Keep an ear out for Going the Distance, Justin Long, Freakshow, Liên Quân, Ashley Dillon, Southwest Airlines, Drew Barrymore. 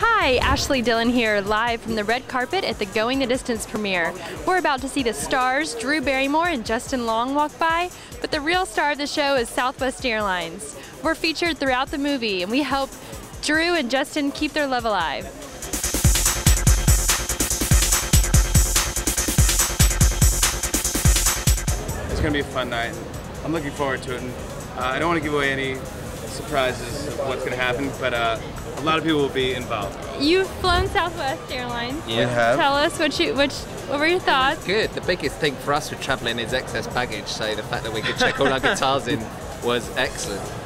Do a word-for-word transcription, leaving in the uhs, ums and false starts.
Hi, Ashley Dillon here, live from the red carpet at the Going the Distance premiere. We're about to see the stars, Drew Barrymore and Justin Long, walk by, but the real star of the show is Southwest Airlines. We're featured throughout the movie, and we help Drew and Justin keep their love alive. It's going to be a fun night. I'm looking forward to it. And, uh, I don't want to give away any surprises of what's going to happen, but uh, a lot of people will be involved. You've flown Southwest Airlines. Yeah. We have. Tell us what you, what, what were your thoughts? Good. The biggest thing for us with traveling is excess baggage, so the fact that we could check all our guitars in was excellent.